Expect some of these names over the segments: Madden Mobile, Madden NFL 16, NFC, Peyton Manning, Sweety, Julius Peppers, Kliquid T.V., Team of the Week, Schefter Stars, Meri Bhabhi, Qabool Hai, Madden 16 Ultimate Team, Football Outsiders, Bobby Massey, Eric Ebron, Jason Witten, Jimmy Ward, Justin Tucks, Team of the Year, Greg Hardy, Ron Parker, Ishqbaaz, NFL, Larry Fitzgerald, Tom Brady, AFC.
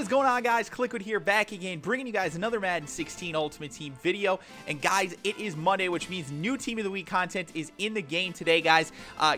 is going on, guys? Kliquid here, back again, bringing you guys another Madden 16 Ultimate Team video. And guys, it is Monday, which means new Team of the Week content is in the game today, guys.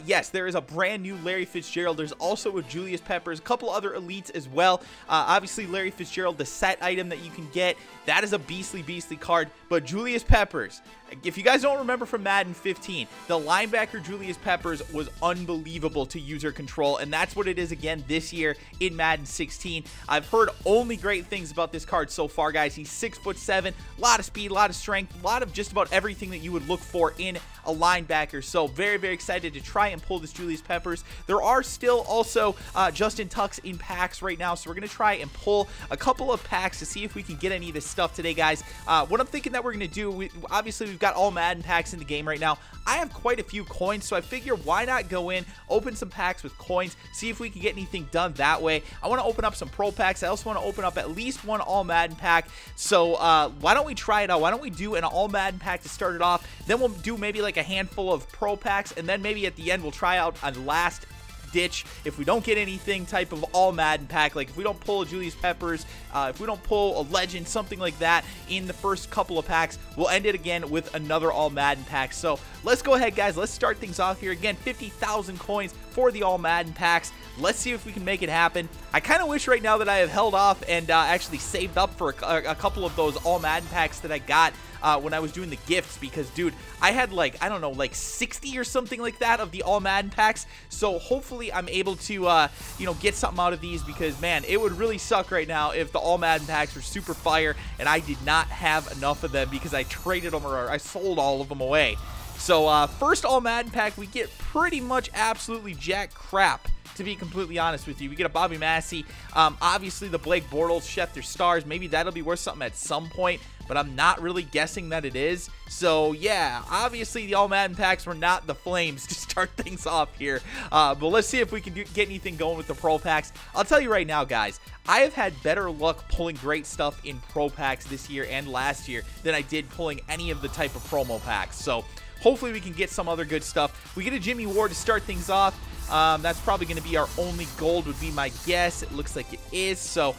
Yes, there is a brand new Larry Fitzgerald. There's also a Julius Peppers, a couple other elites as well. Obviously, Larry Fitzgerald, the set item that you can get, that is a beastly card. But Julius Peppers, if you guys don't remember from Madden 15, the linebacker Julius Peppers was unbelievable to user control, and that's what it is again this year in Madden 16. I've heard only great things about this card so far, guys. He's 6'7", a lot of speed, a lot of strength, a lot of just about everything that you would look for in a linebacker. So very excited to try and pull this Julius Peppers. There are still also Justin Tucks in packs right now, so we're gonna try and pull a couple of packs to see if we can get any of this stuff today, guys. What I'm thinking that we're gonna do, obviously we've got all Madden packs in the game right now. I have quite a few coins, so I figure why not go in, open some packs with coins, see if we can get anything done that way. I want to open up some pro packs. I also want to open up at least one all Madden pack. So why don't we try it out? Why don't we do an all Madden pack to start it off? Then we'll do maybe like a handful of pro packs, and then maybe at the end we'll try out a last ditch, if we don't get anything, type of all Madden pack. Like if we don't pull Julius Peppers, if we don't pull a legend, something like that in the first couple of packs, we'll end it again with another all Madden pack. So let's go ahead, guys, let's start things off here. Again, 50,000 coins for the all Madden packs. Let's see if we can make it happen. I kind of wish right now that I have held off and actually saved up for a couple of those all Madden packs that I got when I was doing the gifts, because dude, I had like, I don't know, like 60 or something like that of the all Madden packs. So hopefully I'm able to you know, get something out of these, because man, it would really suck right now if the all Madden packs were super fire and I did not have enough of them because I traded them or I sold all of them away. So first all Madden pack, we get pretty much absolutely jack crap, to be completely honest with you. We get a Bobby Massey, obviously the Blake Bortles, Schefter Stars. Maybe that'll be worth something at some point, but I'm not really guessing that it is. So yeah, obviously the all Madden packs were not the flames to start things off here. But let's see if we can get anything going with the pro packs. I'll tell you right now, guys, I have had better luck pulling great stuff in pro packs this year and last year than I did pulling any of the type of promo packs. So hopefully we can get some other good stuff. We get a Jimmy Ward to start things off. That's probably going to be our only gold, would be my guess. It looks like it is. So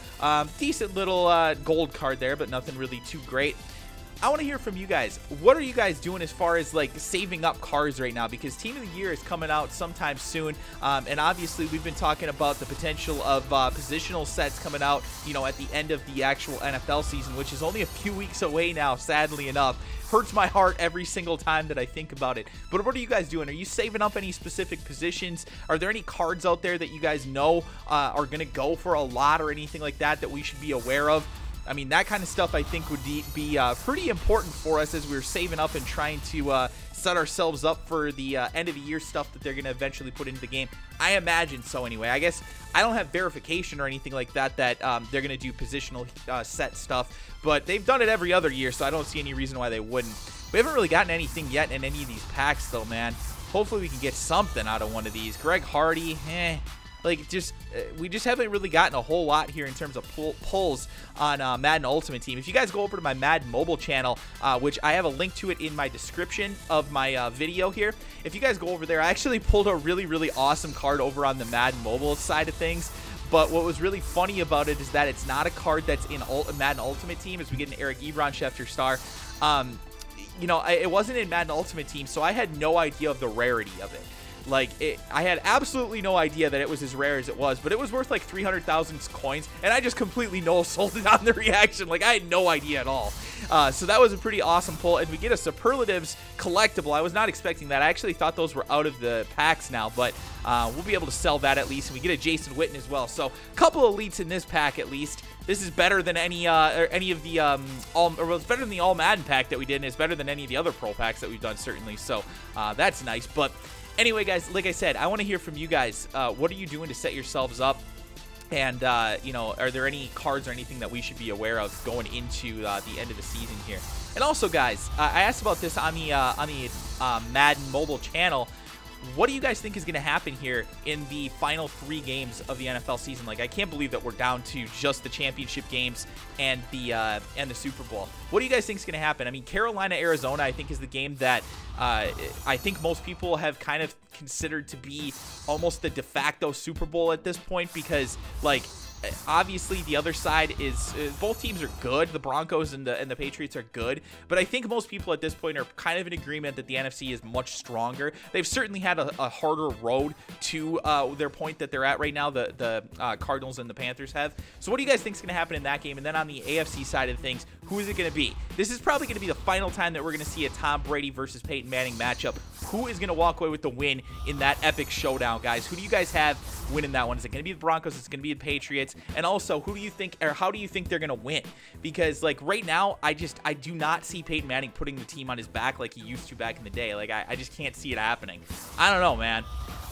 decent little gold card there, but nothing really too great. I want to hear from you guys. What are you guys doing as far as like saving up cards right now? Because Team of the Year is coming out sometime soon. And obviously we've been talking about the potential of positional sets coming out, you know, at the end of the actual NFL season, which is only a few weeks away now, sadly enough. Hurts my heart every single time that I think about it. But what are you guys doing? Are you saving up any specific positions? Are there any cards out there that you guys know are going to go for a lot or anything like that that we should be aware of? I mean, that kind of stuff I think would be pretty important for us as we're saving up and trying to set ourselves up for the end of the year stuff that they're going to eventually put into the game. I imagine so anyway. I guess I don't have verification or anything like that that they're going to do positional set stuff, but they've done it every other year, so I don't see any reason why they wouldn't. We haven't really gotten anything yet in any of these packs, though, man. Hopefully we can get something out of one of these. Greg Hardy, eh. Like, we just haven't really gotten a whole lot here in terms of pulls on Madden Ultimate Team. If you guys go over to my Madden Mobile channel, which I have a link to it in my description of my video here. If you guys go over there, I actually pulled a really awesome card over on the Madden Mobile side of things. But what was really funny about it is that it's not a card that's in Madden Ultimate Team, as we get an Eric Ebron, Schefter Star. You know, it wasn't in Madden Ultimate Team, so I had no idea of the rarity of it. Like, I had absolutely no idea that it was as rare as it was, but it was worth like 300,000 coins, and I just completely no-sold it on the reaction. Like, I had no idea at all. So that was a pretty awesome pull, and we get a Superlatives collectible. I was not expecting that. I actually thought those were out of the packs now, but we'll be able to sell that at least, and we get a Jason Witten as well. So a couple of elites in this pack at least. This is better than any of the it's better than the all Madden pack that we did, and it's better than any of the other pro packs that we've done, certainly. So that's nice, but anyway, guys, like I said, I want to hear from you guys. What are you doing to set yourselves up? And, you know, are there any cards or anything that we should be aware of going into the end of the season here? And also, guys, I asked about this on the Madden Mobile channel. What do you guys think is going to happen here in the final 3 games of the NFL season? Like, I can't believe that we're down to just the championship games and the Super Bowl. What do you guys think is going to happen? I mean, Carolina, Arizona, I think is the game that I think most people have kind of considered to be almost the de facto Super Bowl at this point, because, like, obviously the other side is both teams are good. The Broncos and the Patriots are good, but I think most people at this point are kind of in agreement that the NFC is much stronger. They've certainly had a harder road to their point that they're at right now, the Cardinals and the Panthers have. So what do you guys think is going to happen in that game? And then on the AFC side of things, who is it going to be? This is probably going to be the final time that we're going to see a Tom Brady versus Peyton Manning matchup. Who is going to walk away with the win in that epic showdown, guys? Who do you guys have winning that one? Is it going to be the Broncos? Is it going to be the Patriots? And also, who do you think, or how do you think they're going to win? Because like right now, I do not see Peyton Manning putting the team on his back like he used to back in the day. Like I just can't see it happening. I don't know, man.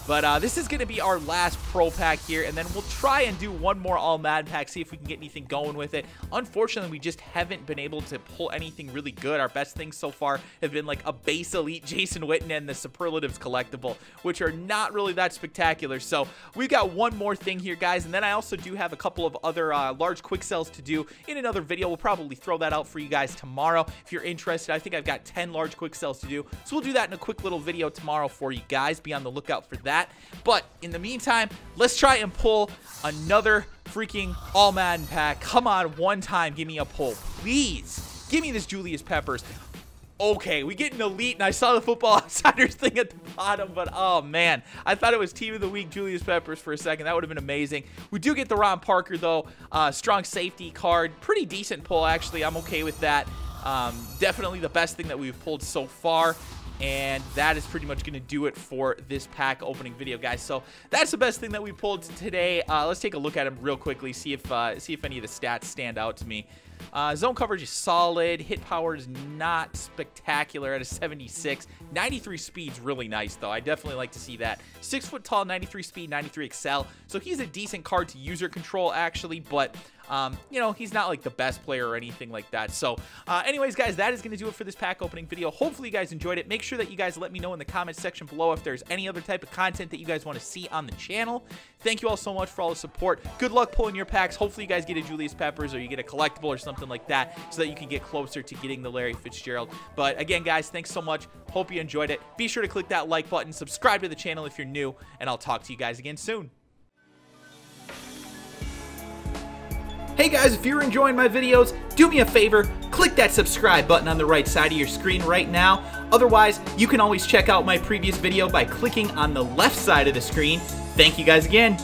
But this is going to be our last pro pack here, and then we'll try and do one more all Madden pack, see if we can get anything going with it. Unfortunately, we just haven't been able to pull anything really good. Our best things so far have been like a base elite Jason Witten and the Superlatives collectible, which are not really that spectacular. So we've got one more thing here, guys, and then I also do have a couple of other large quick sells to do in another video. We'll probably throw that out for you guys tomorrow if you're interested. I think I've got 10 large quick sells to do, so we'll do that in a quick little video tomorrow for you guys. Be on the lookout for that. But in the meantime, let's try and pull another freaking all Madden pack. Come on, one time, give me a pull, please. Give me this Julius Peppers. Okay, we get an elite, and I saw the Football Outsiders thing at the bottom, but oh man, I thought it was Team of the Week Julius Peppers for a second. That would have been amazing. We do get the Ron Parker though, strong safety card, pretty decent pull actually. I'm okay with that. Definitely the best thing that we've pulled so far. And that is pretty much going to do it for this pack opening video, guys. So that's the best thing that we pulled today. Let's take a look at them real quickly, see if any of the stats stand out to me. Zone coverage is solid. Hit power is not spectacular at a 76. 93 speed's really nice, though. I definitely like to see that. 6 foot tall, 93 speed, 93 excel. So he's a decent card to user control, actually, but you know, he's not like the best player or anything like that. So anyways, guys, that is going to do it for this pack opening video. Hopefully you guys enjoyed it. Make sure that you guys let me know in the comments section below if there's any other type of content that you guys want to see on the channel. Thank you all so much for all the support. Good luck pulling your packs. Hopefully you guys get a Julius Peppers or you get a collectible or something like that so that you can get closer to getting the Larry Fitzgerald. But again, guys, thanks so much. Hope you enjoyed it. Be sure to click that like button, subscribe to the channel if you're new, and I'll talk to you guys again soon. Hey guys, if you're enjoying my videos, do me a favor, click that subscribe button on the right side of your screen right now. Otherwise, you can always check out my previous video by clicking on the left side of the screen. Thank you guys again.